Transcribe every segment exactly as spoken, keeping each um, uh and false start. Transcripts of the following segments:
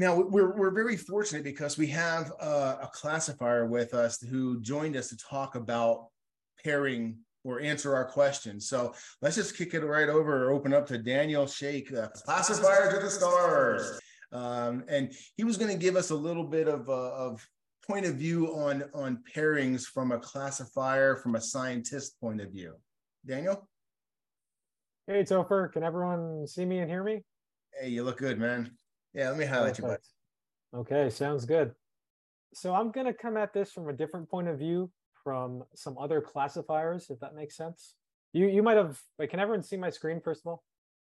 Now, we're, we're very fortunate because we have a, a classifier with us who joined us to talk about pairing or answer our questions. So let's just kick it right over or open up to Daniel Sheikh, uh, classifier to the stars. Um, and he was going to give us a little bit of, uh, of point of view on, on pairings from a classifier, from a scientist point of view. Daniel? Hey, Topher. Can everyone see me and hear me? Hey, you look good, man. Yeah, let me highlight you. Okay, sounds good. So I'm going to come at this from a different point of view from some other classifiers, if that makes sense. You you might have, wait, can everyone see my screen first of all?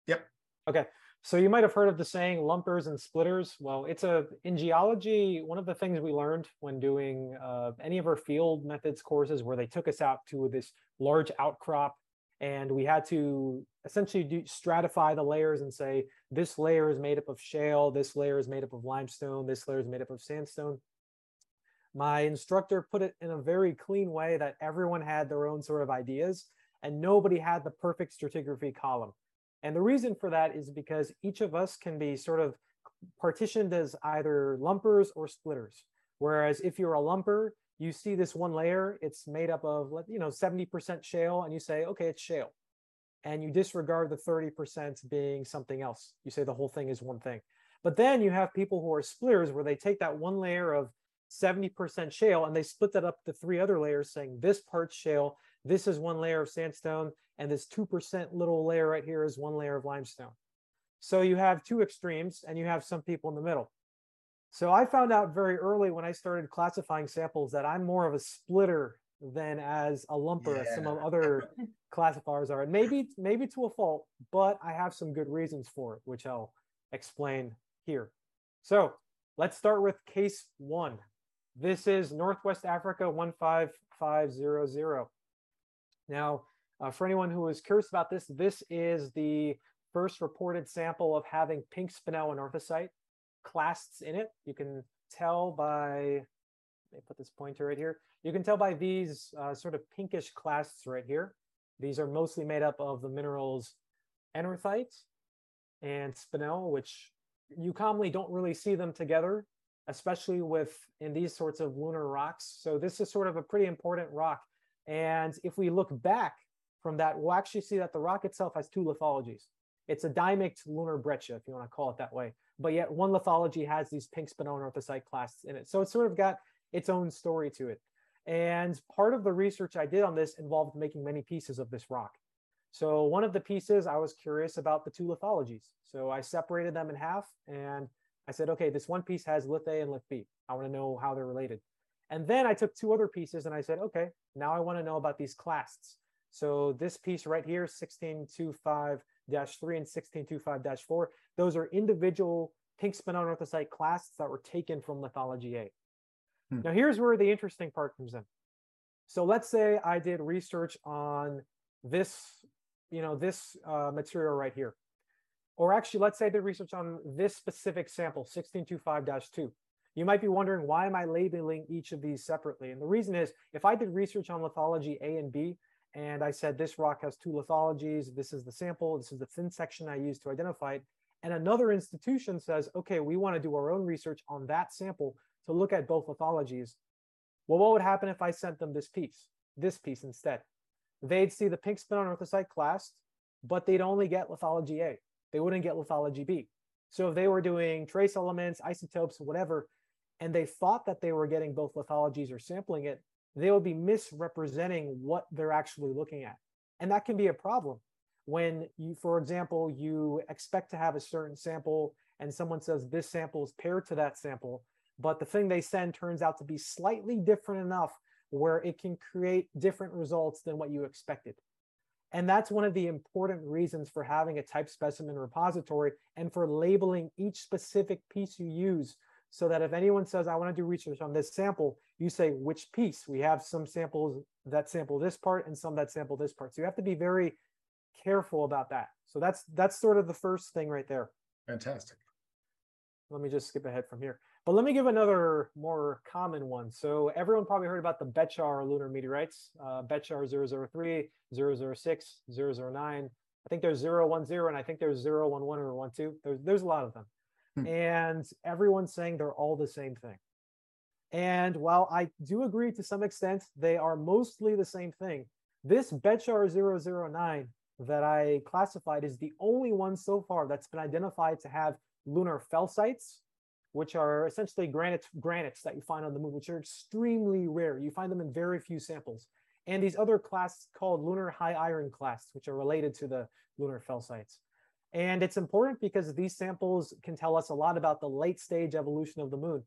Yep. Okay, so you might have heard of the saying lumpers and splitters. Well, it's a, in geology, one of the things we learned when doing uh, any of our field methods courses where they took us out to this large outcrop and we had to essentially do, stratify the layers and say, this layer is made up of shale, this layer is made up of limestone, this layer is made up of sandstone. My instructor put it in a very clean way that everyone had their own sort of ideas and nobody had the perfect stratigraphy column. And the reason for that is because each of us can be sort of partitioned as either lumpers or splitters. Whereas if you're a lumper, you see this one layer, it's made up of, you know, seventy percent shale, and you say, okay, it's shale. And you disregard the thirty percent being something else. You say the whole thing is one thing. But then you have people who are splitters where they take that one layer of seventy percent shale and they split that up to three other layers saying this part's shale, this is one layer of sandstone, and this two percent little layer right here is one layer of limestone. So you have two extremes and you have some people in the middle. So I found out very early when I started classifying samples that I'm more of a splitter than as a lumper, yeah. as some other classifiers are. And maybe, maybe to a fault, but I have some good reasons for it, which I'll explain here. So let's start with case one. This is Northwest Africa one five five zero zero. Now, uh, for anyone who is curious about this, this is the first reported sample of having pink spinel and orthosite clasts in it. You can tell by, let me put this pointer right here. You can tell by these uh, sort of pinkish clasts right here. These are mostly made up of the minerals anorthite and spinel, which you commonly don't really see them together, especially with in these sorts of lunar rocks. So this is sort of a pretty important rock. And if we look back from that, we'll actually see that the rock itself has two lithologies. It's a dimict lunar breccia, if you want to call it that way. But yet one lithology has these pink spinel and orthosite clasts in it. So it's sort of got its own story to it. And part of the research I did on this involved making many pieces of this rock. So one of the pieces, I was curious about the two lithologies. So I separated them in half and I said, okay, this one piece has lith A and lith B. I want to know how they're related. And then I took two other pieces and I said, okay, now I want to know about these clasts. So this piece right here, sixteen twenty-five dash three and sixteen twenty-five dash four, those are individual pink spinel and orthosite clasts that were taken from lithology A. Hmm. Now here's where the interesting part comes in. So let's say I did research on this, you know, this uh, material right here. Or actually, let's say I did research on this specific sample, sixteen twenty-five dash two. You might be wondering, why am I labeling each of these separately? And the reason is, if I did research on lithology A and B, and I said, this rock has two lithologies, this is the sample, this is the thin section I used to identify it, and another institution says, okay, we want to do our own research on that sample to look at both lithologies. Well, what would happen if I sent them this piece, this piece instead? They'd see the pink spinel and orthosite clast, but they'd only get lithology A. They wouldn't get lithology B. So if they were doing trace elements, isotopes, whatever, and they thought that they were getting both lithologies or sampling it, they would be misrepresenting what they're actually looking at. And that can be a problem when you, for example, you expect to have a certain sample and someone says this sample is paired to that sample, but the thing they send turns out to be slightly different enough where it can create different results than what you expected. And that's one of the important reasons for having a type specimen repository and for labeling each specific piece you use, so that if anyone says, I want to do research on this sample, you say which piece. We have some samples that sample this part and some that sample this part. So you have to be very careful about that. So that's that's sort of the first thing right there. Fantastic. Let me just skip ahead from here. But let me give another more common one. So everyone probably heard about the Bechar lunar meteorites, uh, Bechar zero zero three, zero zero six, zero zero nine. I think there's zero one zero, and I think there's zero one one or one two. There's, there's a lot of them. Hmm. And everyone's saying they're all the same thing. And while I do agree to some extent, they are mostly the same thing. This Bechar zero zero nine that I classified is the only one so far that's been identified to have lunar felsites, which are essentially granite, granites that you find on the moon, which are extremely rare. You find them in very few samples. And these other clasts called lunar high iron clasts, which are related to the lunar felsites. And it's important because these samples can tell us a lot about the late stage evolution of the moon.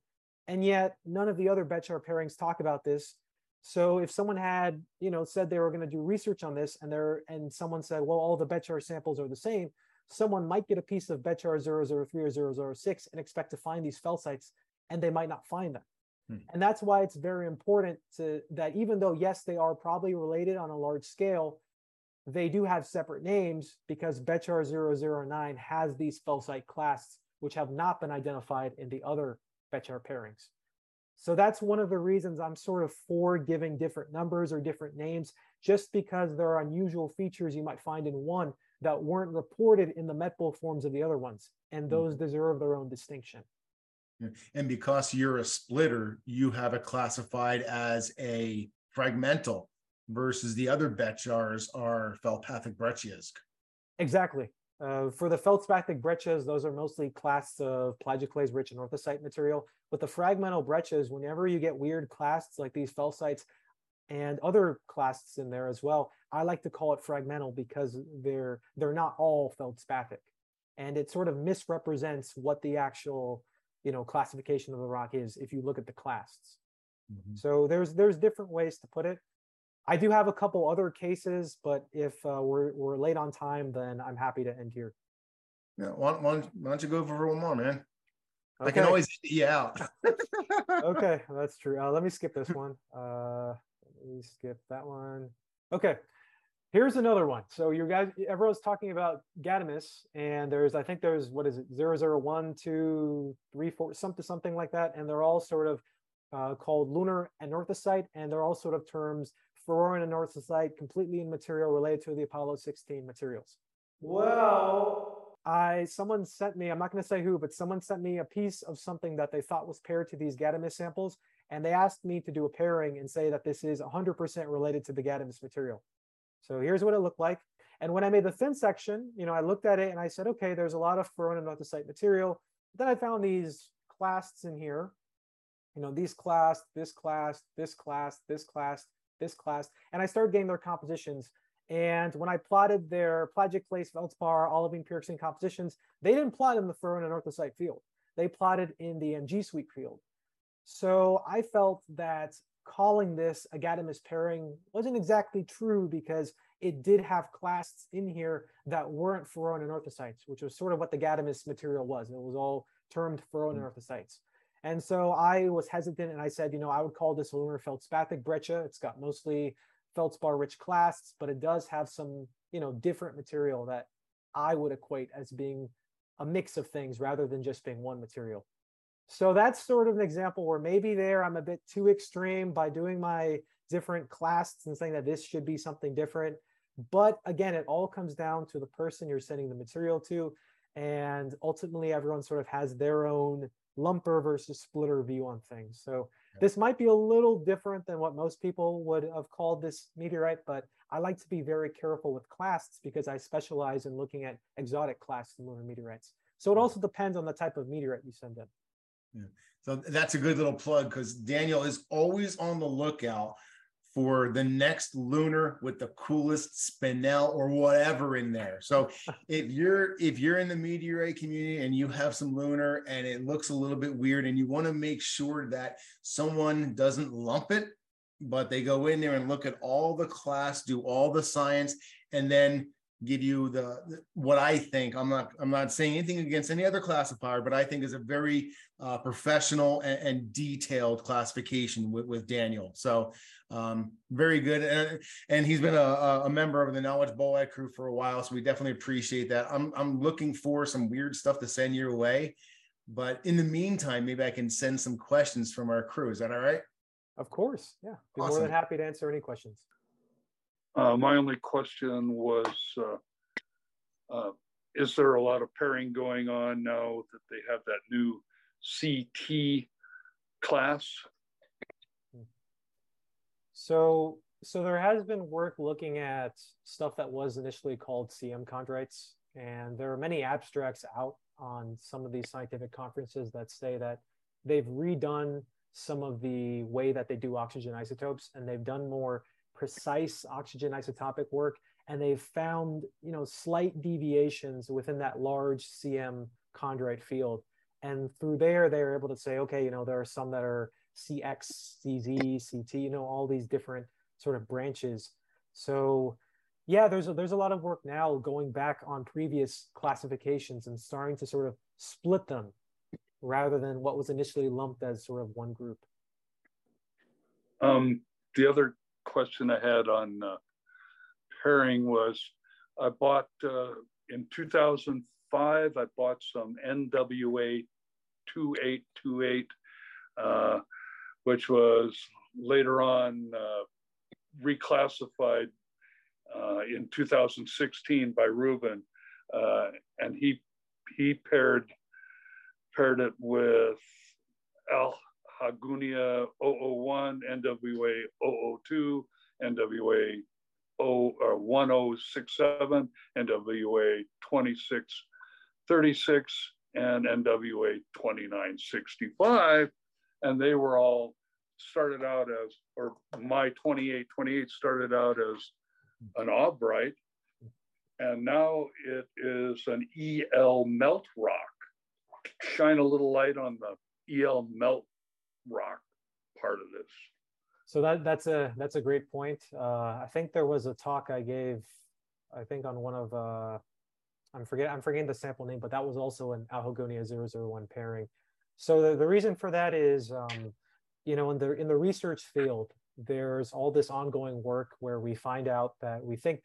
And yet none of the other Bechar pairings talk about this. So if someone had, you know, said they were going to do research on this and there, and someone said, well, all the Bechar samples are the same, someone might get a piece of Bechar zero zero three or zero zero six and expect to find these felsites, and they might not find them. Hmm. And that's why it's very important to that even though, yes, they are probably related on a large scale, they do have separate names because Bechar zero zero nine has these felsite clasts, which have not been identified in the other Bechar pairings. So that's one of the reasons I'm sort of for giving different numbers or different names, just because there are unusual features you might find in one that weren't reported in the MetBull forms of the other ones. And those mm-hmm. deserve their own distinction. And because you're a splitter, you have it classified as a fragmental versus the other Bechars are felspathic breccias. Exactly. Uh, for the feldspathic breccias, those are mostly clasts of plagioclase-rich and orthosite material. But the fragmental breccias, whenever you get weird clasts like these felsites and other clasts in there as well, I like to call it fragmental because they're they're not all feldspathic, and it sort of misrepresents what the actual you know classification of the rock is if you look at the clasts. Mm-hmm. So there's there's different ways to put it. I do have a couple other cases, but if uh, we're, we're late on time, then I'm happy to end here. Yeah, why, why don't you go for one more, man? Okay. I can always eat you out. Okay, that's true. Uh, let me skip this one. Uh, let me skip that one. Okay, here's another one. So you guys, everyone's talking about Ghadamis, and there's, I think there's, what is it, zero zero one, two, three, four, something, something like that, and they're all sort of uh, called lunar anorthosite, and they're all sort of terms Ferroran and anorthosite, completely immaterial, related to the Apollo sixteen materials. Well, I someone sent me, I'm not going to say who, but someone sent me a piece of something that they thought was paired to these Ghadamis samples, and they asked me to do a pairing and say that this is one hundred percent related to the Ghadamis material. So here's what it looked like. And when I made the thin section, you know, I looked at it and I said, okay, there's a lot of ferroran and anorthosite material. Then I found these clasts in here, you know, these clasts, this clast, this clast, this clast, this class, and I started getting their compositions. And when I plotted their plagioclase, feldspar, olivine, pyroxene compositions, they didn't plot in the ferroan and orthosite field. They plotted in the M G suite field. So I felt that calling this a Ghadamis pairing wasn't exactly true because it did have clasts in here that weren't ferroan and orthosites, which was sort of what the Ghadamis material was. It was all termed ferroan and orthosites. And so I was hesitant and I said, you know, I would call this a lunar feldspathic breccia. It's got mostly feldspar rich clasts, but it does have some, you know, different material that I would equate as being a mix of things rather than just being one material. So that's sort of an example where maybe there I'm a bit too extreme by doing my different clasts and saying that this should be something different. But again, it all comes down to the person you're sending the material to. And ultimately, everyone sort of has their own lumper versus splitter view on things. So this might be a little different than what most people would have called this meteorite, but I like to be very careful with clasts because I specialize in looking at exotic clasts and lunar meteorites. So it also depends on the type of meteorite you send in. Yeah. So that's a good little plug because Daniel is always on the lookout for the next lunar with the coolest spinel or whatever in there. So if you're if you're in the meteorite community and you have some lunar and it looks a little bit weird and you want to make sure that someone doesn't lump it, but they go in there and look at all the class, do all the science, and then give you the what I think. I'm not I'm not saying anything against any other classifier, but I think is a very uh, professional and, and detailed classification with, with Daniel. So um, very good, and, and he's been a, a member of the Knowledge Bulkhead crew for a while, so we definitely appreciate that. I'm I'm looking for some weird stuff to send your way, but in the meantime, maybe I can send some questions from our crew. Is that all right? Of course, yeah. Be awesome. More than happy to answer any questions. Uh, my only question was, uh, uh, is there a lot of pairing going on now that they have that new C T class? So, so there has been work looking at stuff that was initially called C M chondrites, and there are many abstracts out on some of these scientific conferences that say that they've redone some of the way that they do oxygen isotopes, and they've done more precise oxygen isotopic work, and they've found, you know, slight deviations within that large C M chondrite field. And through there, they're able to say, okay, you know, there are some that are C X, C Z, C T, you know, all these different sort of branches. So yeah, there's a, there's a lot of work now going back on previous classifications and starting to sort of split them rather than what was initially lumped as sort of one group. Um, the other question I had on uh, pairing was, I bought uh, in two thousand five, I bought some N W A twenty-eight twenty-eight, uh, which was later on uh, reclassified uh, in two thousand sixteen by Ruben, uh, and he he paired paired it with Al Haggounia zero zero one, N W A zero zero two, N W A one oh six seven, N W A twenty-six thirty-six, and N W A twenty-nine sixty-five, and they were all started out as, or my twenty-eight twenty-eight started out as an Albright, and now it is an E L melt rock. Shine a little light on the E L melt rock part of this. So that that's a that's a great point. Uh, I think there was a talk I gave, I think on one of uh, I'm forget I'm forgetting the sample name, but that was also an Al Haggounia zero zero one pairing. So the, the reason for that is, um, you know, in the in the research field, there's all this ongoing work where we find out that we think,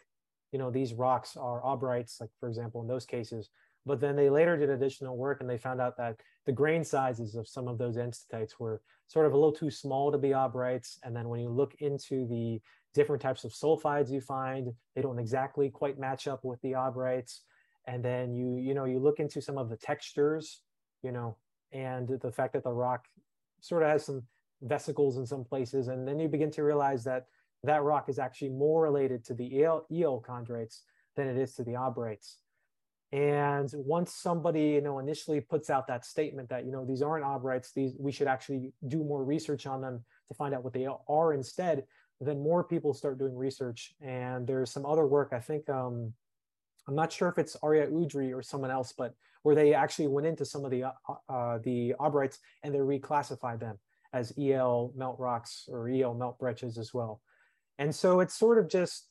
you know, these rocks are Albrights, like for example in those cases, but then they later did additional work and they found out that the grain sizes of some of those enstitites were sort of a little too small to be Albrights. And then when you look into the different types of sulfides you find, they don't exactly quite match up with the Albrights. And then you, you know, you look into some of the textures, you know, and the fact that the rock sort of has some vesicles in some places. And then you begin to realize that that rock is actually more related to the E L, E L chondrites than it is to the Albrights. And once somebody, you know, initially puts out that statement that, you know, these aren't Albrights, these, we should actually do more research on them to find out what they are instead, then more people start doing research. And there's some other work, I think, um, I'm not sure if it's Arya Udry or someone else, but where they actually went into some of the, uh, the Albrights and they reclassified them as E L melt rocks or E L melt breccias as well. And so it's sort of just,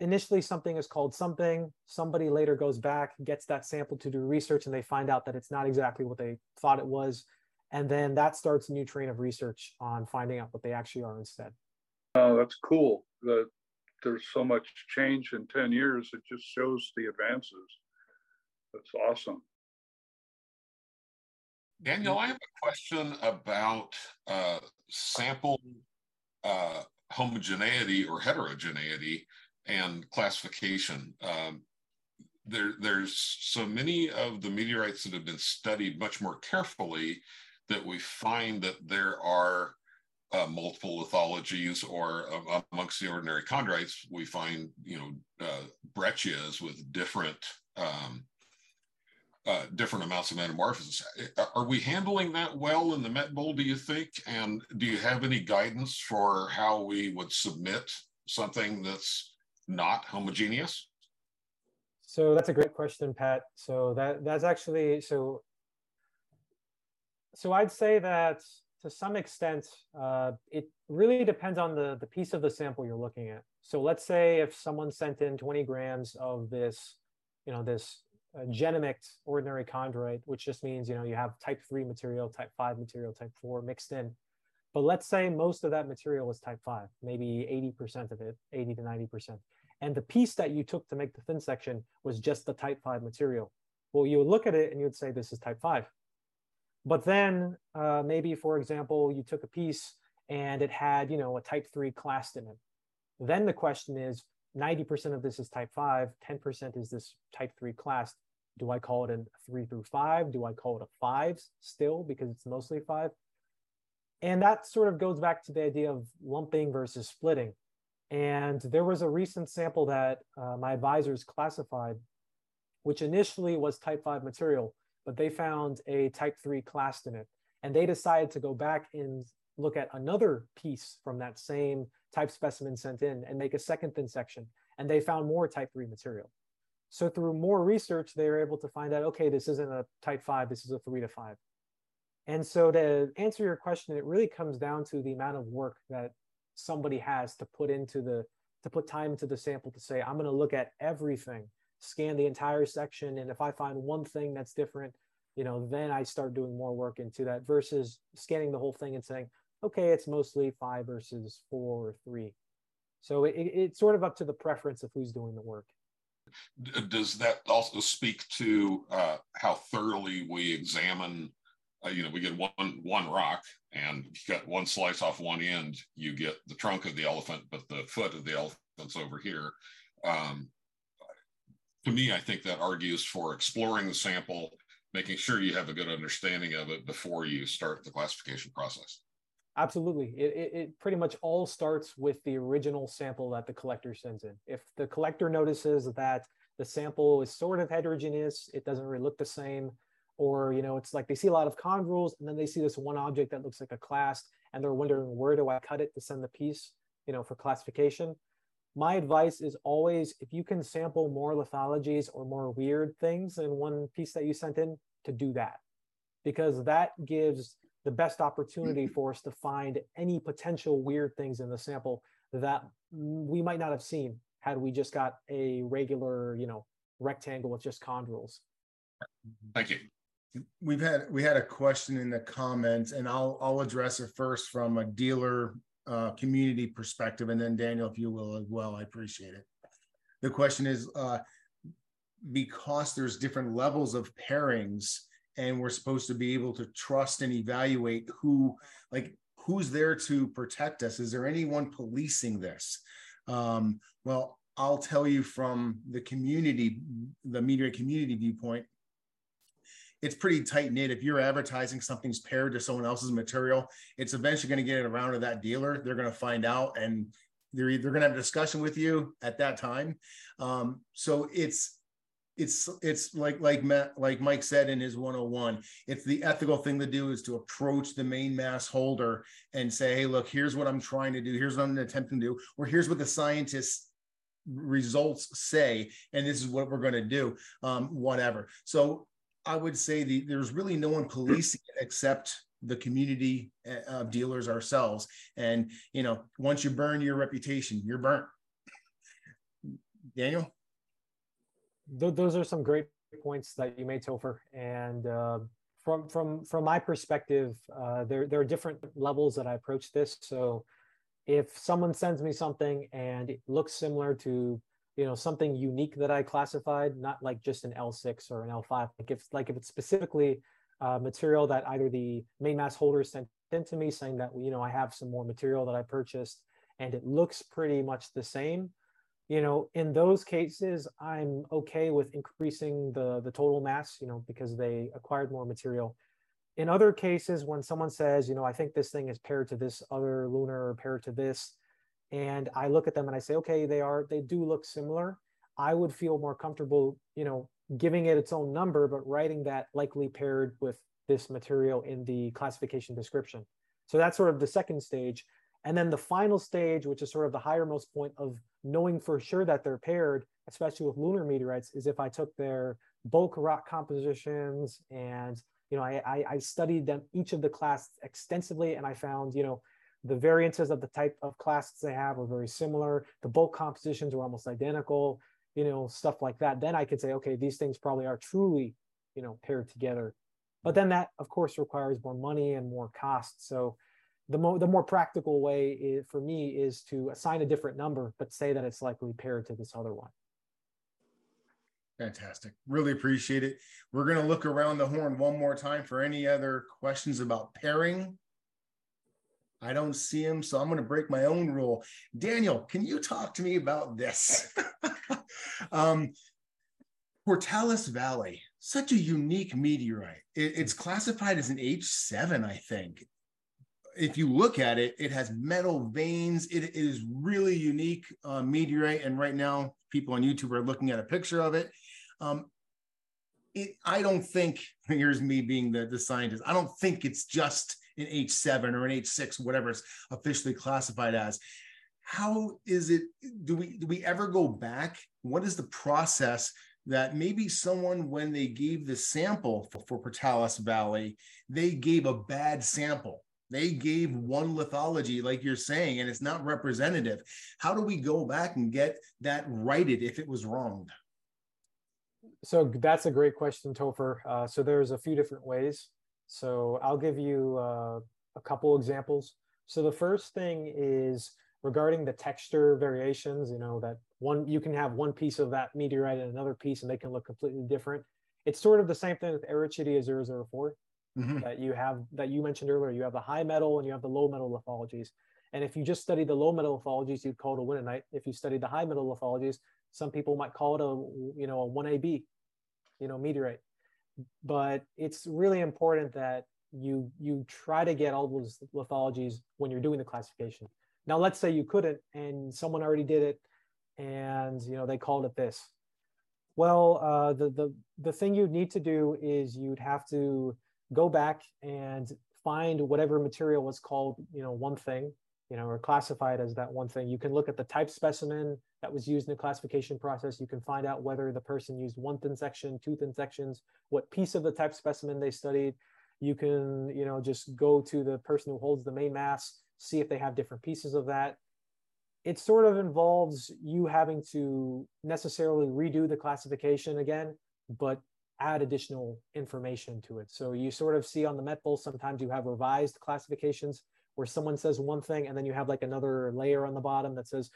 initially something is called something, somebody later goes back, gets that sample to do research, and they find out that it's not exactly what they thought it was. And then that starts a new train of research on finding out what they actually are instead. Oh, that's cool. That there's so much change in ten years. It just shows the advances. That's awesome. Daniel, I have a question about uh, sample uh, homogeneity or heterogeneity and classification. Um, there, there's so many of the meteorites that have been studied much more carefully that we find that there are uh, multiple lithologies, or uh, amongst the ordinary chondrites, we find, you know, uh, breccias with different, um, uh, different amounts of metamorphosis. Are we handling that well in the MetBull, do you think? And do you have any guidance for how we would submit something that's not homogeneous? So that's a great question, Pat. So that that's actually, so so I'd say that to some extent, uh, it really depends on the, the piece of the sample you're looking at. So let's say if someone sent in twenty grams of this, you know, this uh, genomicked ordinary chondrite, which just means, you know, you have type three material, type five material, type four mixed in. But let's say most of that material is type five, maybe eighty percent of it, eighty to ninety percent. And the piece that you took to make the thin section was just the type five material. Well, you would look at it and you'd say, this is type five. But then uh, maybe, for example, you took a piece and it had, you know, a type three clast in it. Then the question is, ninety percent of this is type five, ten percent is this type three clast. Do I call it a three through five? Do I call it a five still because it's mostly five? And that sort of goes back to the idea of lumping versus splitting. And there was a recent sample that uh, my advisors classified, which initially was type five material, but they found a type three class in it. And they decided to go back and look at another piece from that same type specimen sent in and make a second thin section. And they found more type three material. So through more research, they were able to find out, okay, this isn't a type five, this is a three to five. And so to answer your question, it really comes down to the amount of work that somebody has to put into the, to put time into the sample to say, I'm going to look at everything, scan the entire section. And if I find one thing that's different, you know, then I start doing more work into that versus scanning the whole thing and saying, okay, it's mostly five versus four or three. So it, it's sort of up to the preference of who's doing the work. Does that also speak to uh, how thoroughly we examine, uh, you know, we get one, one rock and you cut one slice off one end, you get the trunk of the elephant, but the foot of the elephant's over here. Um, to me, I think that argues for exploring the sample, making sure you have a good understanding of it before you start the classification process. Absolutely. It, it, it pretty much all starts with the original sample that the collector sends in. If the collector notices that the sample is sort of heterogeneous, it doesn't really look the same, or, you know, it's like they see a lot of condyles and then they see this one object that looks like a clast and they're wondering, where do I cut it to send the piece, you know, for classification? My advice is always, if you can sample more lithologies or more weird things in one piece that you sent in, to do that, because that gives the best opportunity for us to find any potential weird things in the sample that we might not have seen had we just got a regular, you know, rectangle with just condyles. Thank you. We've had, we had a question in the comments, and I'll, I'll address it first from a dealer uh, community perspective. And then Daniel, if you will, as well, I appreciate it. The question is, uh, because there's different levels of pairings, and we're supposed to be able to trust and evaluate who, like, who's there to protect us? Is there anyone policing this? Um, well, I'll tell you from the community, the media community viewpoint, it's pretty tight knit. If you're advertising something's paired to someone else's material, it's eventually going to get it around to that dealer. They're going to find out, and they're either going to have a discussion with you at that time. Um, so it's, It's it's like like Matt, like Mike said in his one oh one, it's the ethical thing to do is to approach the main mass holder and say, hey, look, here's what I'm trying to do. Here's what I'm attempting to do. Or here's what the scientists' results say. And this is what we're going to do, um, whatever. So I would say the, there's really no one policing it except the community of dealers ourselves. And, you know, once you burn your reputation, you're burnt. Daniel? Those are some great points that you made, Topher. And uh, from from from my perspective, uh, there there are different levels that I approach this. So, if someone sends me something and it looks similar to, you know, something unique that I classified, not like just an L six or an L five, like if like if it's specifically uh, material that either the main mass holder sent in to me, saying that, you know, I have some more material that I purchased and it looks pretty much the same. You know, in those cases, I'm okay with increasing the, the total mass, you know, because they acquired more material. In other cases, when someone says, you know, I think this thing is paired to this other lunar or paired to this, and I look at them and I say, okay, they are, they do look similar, I would feel more comfortable, you know, giving it its own number, but writing that likely paired with this material in the classification description. So that's sort of the second stage. And then the final stage, which is sort of the highermost point of knowing for sure that they're paired, especially with lunar meteorites, is if I took their bulk rock compositions and, you know, I, I, I studied them, each of the clasts extensively, and I found, you know, the variances of the type of clasts they have are very similar. The bulk compositions were almost identical, you know, stuff like that. Then I could say, okay, these things probably are truly, you know, paired together. But then that, of course, requires more money and more cost. So The, mo the more practical way is, for me, is to assign a different number, but say that it's likely paired to this other one. Fantastic. Really appreciate it. We're going to look around the horn one more time for any other questions about pairing. I don't see them, so I'm going to break my own rule. Daniel, can you talk to me about this? um, Portales Valley. such a unique meteorite. It, it's classified as an H seven, I think. If you look at it, it has metal veins. It, it is really unique uh, meteorite. And right now, people on YouTube are looking at a picture of it. Um, it I don't think, here's me being the, the scientist, I don't think it's just an H seven or an H six, whatever it's officially classified as. How is it, do we, do we ever go back? What is the process that maybe someone, when they gave the sample for, for Portales Valley, they gave a bad sample? They gave one lithology, like you're saying, and it's not representative. How do we go back and get that righted if it was wronged? So that's a great question, Topher. Uh, so there's a few different ways. So I'll give you uh, a couple examples. So the first thing is regarding the texture variations, you know, that one, you can have one piece of that meteorite and another piece, and they can look completely different. It's sort of the same thing with Erichidea zero zero four. Mm-hmm. That you have, that you mentioned earlier, you have the high metal and you have the low metal lithologies. And if you just study the low metal lithologies, you'd call it a winnonite. If you study the high metal lithologies, some people might call it a, you know, a one A B, you know, meteorite. But it's really important that you, you try to get all those lithologies when you're doing the classification. Now, let's say you couldn't and someone already did it and, you know, they called it this. Well, uh, the, the, the thing you'd need to do is you'd have to go back and find whatever material was called, you know, one thing, you know, or classified as that one thing. You can look at the type specimen that was used in the classification process. You can find out whether the person used one thin section, two thin sections, what piece of the type specimen they studied. You can, you know, just go to the person who holds the main mass, see if they have different pieces of that. It sort of involves you having to necessarily redo the classification again, but add additional information to it. So you sort of see on the MetBull, sometimes you have revised classifications where someone says one thing and then you have like another layer on the bottom that says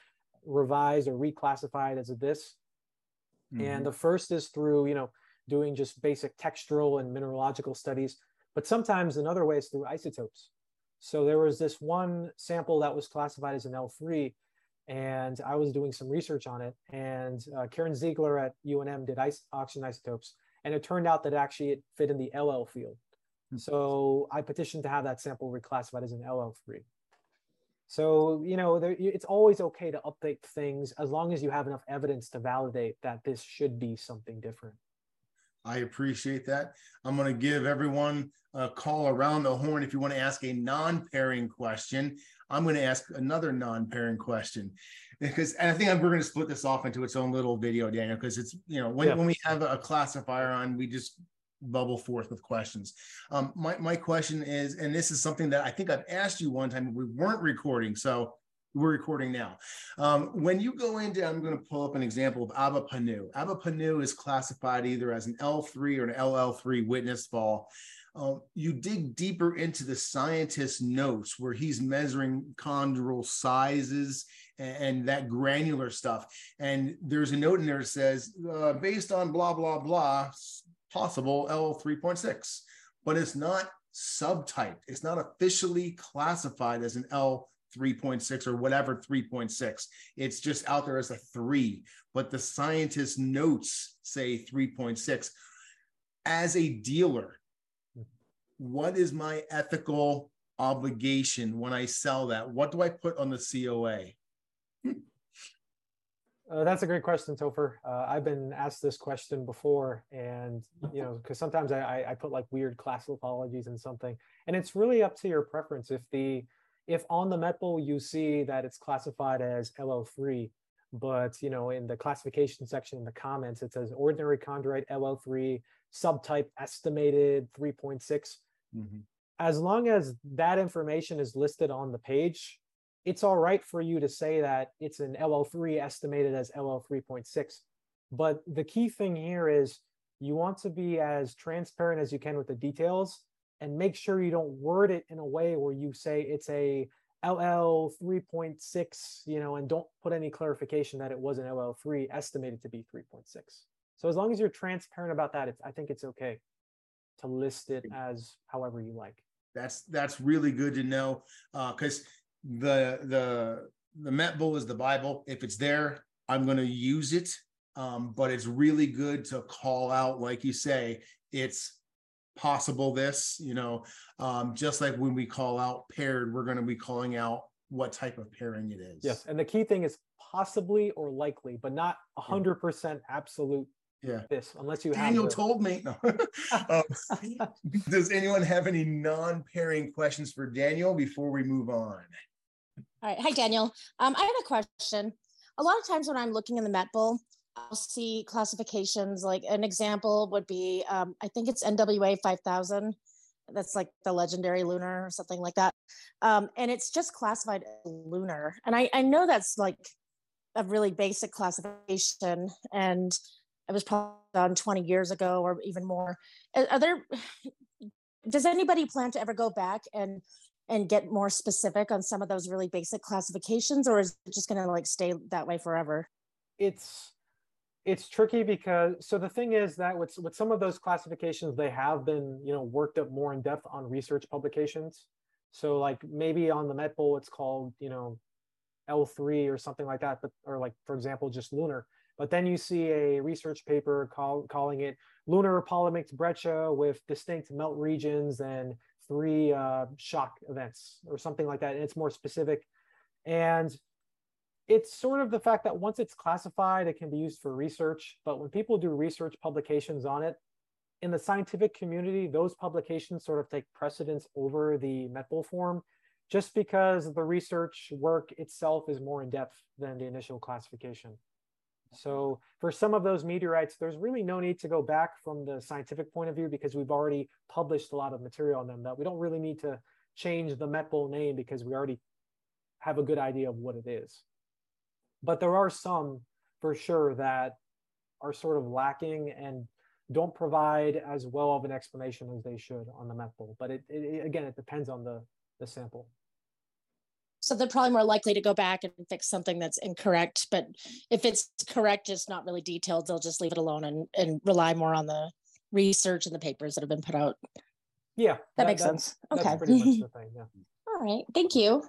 revised or reclassified as a this. Mm-hmm. And the first is through, you know, doing just basic textural and mineralogical studies, but sometimes another way is through isotopes. So there was this one sample that was classified as an L three, and I was doing some research on it, and uh, Karen Ziegler at U N M did ice oxygen isotopes. And it turned out that actually it fit in the L L field. So I petitioned to have that sample reclassified as an L L three. So, you know, there, it's always okay to update things as long as you have enough evidence to validate that this should be something different. I appreciate that. I'm going to give everyone a call around the horn. If you want to ask a non-pairing question, I'm going to ask another non-pairing question, because, and I think we're going to split this off into its own little video, Daniel, because it's, you know, when, yeah. when we have a classifier on, we just bubble forth with questions. Um, my, my question is, and this is something that I think I've asked you one time, we weren't recording, so we're recording now. Um, when you go into, I'm going to pull up an example of Avapanu. Avapanu is classified either as an L three or an L L three witness fall. Um, you dig deeper into the scientist's notes where he's measuring chondral sizes and, and that granular stuff. And there's a note in there that says, uh, based on blah, blah, blah, possible L three point six, but it's not subtyped. It's not officially classified as an L three. three point six or whatever three point six. It's just out there as a three, but the scientist notes say three point six. As a dealer, what is my ethical obligation when I sell that? What do I put on the C O A? Uh, that's a great question, Topher. Uh, I've been asked this question before, and, you know, because sometimes I, I put like weird class lithologies in something, and it's really up to your preference. If the If on the MetBull you see that it's classified as L L three, but, you know, in the classification section in the comments, it says ordinary chondrite L L three, subtype estimated three point six. Mm-hmm. As long as that information is listed on the page, it's all right for you to say that it's an L L three estimated as L L three point six. But the key thing here is you want to be as transparent as you can with the details, and make sure you don't word it in a way where you say it's a L L three point six, you know, and don't put any clarification that it was an L L three estimated to be three point six. So as long as you're transparent about that, it's, I think it's okay to list it as however you like. That's that's really good to know, because uh, the the the MetBull is the Bible. If it's there, I'm going to use it. Um, but it's really good to call out, like you say, it's possible this, you know, um, just like when we call out paired, we're going to be calling out what type of pairing it is. Yes. And the key thing is possibly or likely, but not one hundred percent absolute. Yeah. This, unless you Daniel have the... told me. No. um, does anyone have any non-pairing questions for Daniel before we move on? All right. Hi, Daniel. Um, I have a question. A lot of times when I'm looking in the MetBull, I'll see classifications. Like an example would be, um, I think it's N W A five thousand. That's like the legendary lunar or something like that. Um, and it's just classified as lunar. And I, I know that's like a really basic classification. And it was probably done twenty years ago or even more. Are there, does anybody plan to ever go back and and get more specific on some of those really basic classifications, or is it just going to like stay that way forever? It's it's tricky because, so the thing is that with, with some of those classifications, they have been, you know, worked up more in depth on research publications. So like maybe on the MetBull, it's called, you know, L three or something like that, but or like, for example, just lunar. But then you see a research paper call, calling it lunar polymix breccia with distinct melt regions and three uh, shock events or something like that. And it's more specific. And it's sort of the fact that once it's classified, it can be used for research. But when people do research publications on it, in the scientific community, those publications sort of take precedence over the MetBull form, just because the research work itself is more in depth than the initial classification. So for some of those meteorites, there's really no need to go back from the scientific point of view because we've already published a lot of material on them, that we don't really need to change the MetBull name because we already have a good idea of what it is. But there are some for sure that are sort of lacking and don't provide as well of an explanation as they should on the MetBull. But it, it again, it depends on the, the sample. So they're probably more likely to go back and fix something that's incorrect. But if it's correct, it's not really detailed. They'll just leave it alone and, and rely more on the research and the papers that have been put out. Yeah. That, that makes sense. Okay. That's pretty much the thing, yeah. All right. Thank you.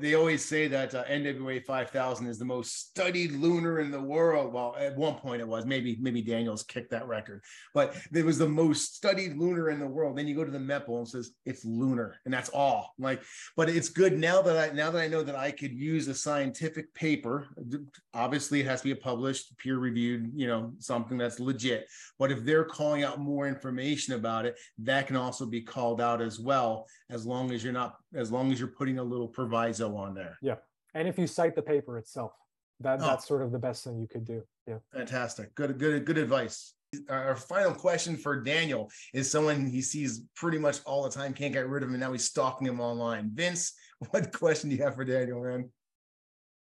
They always say that uh, N W A five thousand is the most studied lunar in the world. Well, at one point it was. Maybe maybe Daniel's kicked that record. But it was the most studied lunar in the world. Then you go to the MetBull and says it's lunar, and that's all. Like, but it's good now that I now that I know that I could use a scientific paper. Obviously, it has to be published, peer-reviewed, you know, something that's legit. But if they're calling out more information about it, that can also be called out as well, as long as you're not as long as you're putting a little proviso on there. Yeah. And if you cite the paper itself, that, oh. that's sort of the best thing you could do. Yeah. Fantastic. Good, good, good advice. Our final question for Daniel is someone he sees pretty much all the time, can't get rid of him, and now he's stalking him online. Vince, what question do you have for Daniel, man?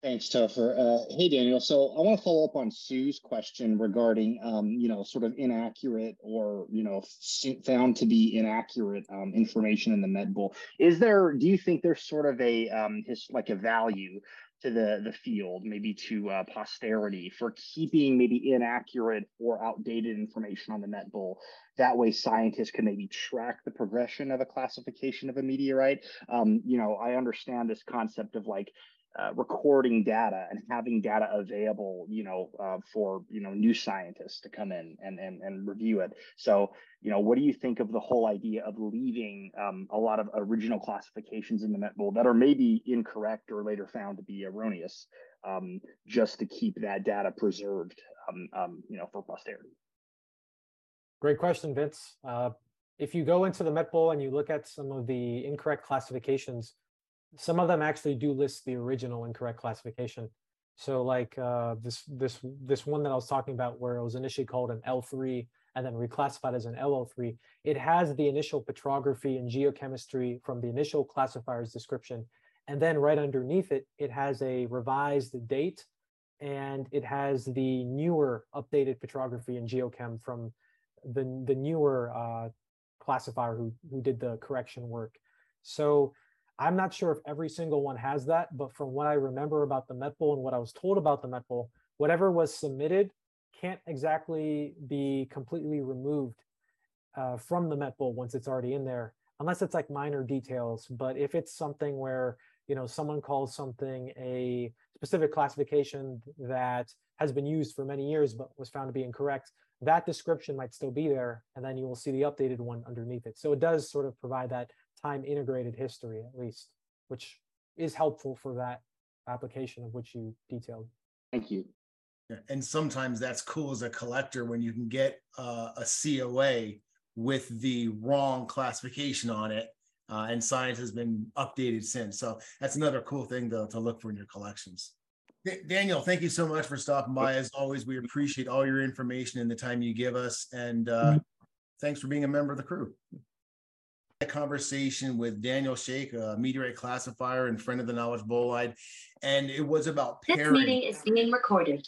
Thanks, Topher. Uh, hey, Daniel. So I want to follow up on Sue's question regarding, um, you know, sort of inaccurate or, you know, found to be inaccurate um, information in the MetBull. Is there, do you think there's sort of a, um, his, like a value to the, the field, maybe to uh, posterity for keeping maybe inaccurate or outdated information on the MetBull? That way scientists can maybe track the progression of a classification of a meteorite. Um, you know, I understand this concept of like, Uh, recording data and having data available, you know, uh, for, you know, new scientists to come in and, and, and review it. So, you know, what do you think of the whole idea of leaving um, a lot of original classifications in the MetBull that are maybe incorrect or later found to be erroneous, um, just to keep that data preserved, um, um, you know, for posterity? Great question, Vince. Uh, if you go into the MetBull and you look at some of the incorrect classifications, some of them actually do list the original incorrect classification. So like uh, this this this one that I was talking about where it was initially called an L three and then reclassified as an L oh three, it has the initial petrography and geochemistry from the initial classifier's description. And then right underneath it, it has a revised date and it has the newer updated petrography and geochem from the, the newer uh, classifier who, who did the correction work. So I'm not sure if every single one has that, but from what I remember about the MetBull and what I was told about the MetBull, whatever was submitted can't exactly be completely removed uh, from the MetBull once it's already in there, unless it's like minor details. But if it's something where, you know, someone calls something a specific classification that has been used for many years but was found to be incorrect, that description might still be there, and then you will see the updated one underneath it. So it does sort of provide that time integrated history, at least, which is helpful for that application of which you detailed. Thank you. And sometimes that's cool as a collector when you can get uh, a C O A with the wrong classification on it, uh, and science has been updated since. So that's another cool thing to, to look for in your collections. Daniel, thank you so much for stopping by. As always, we appreciate all your information and the time you give us. And uh, thanks for being a member of the crew. A conversation with Daniel Sheikh, a meteorite classifier and friend of the Knowledge Bolide. And it was about pairing. This meeting is being recorded.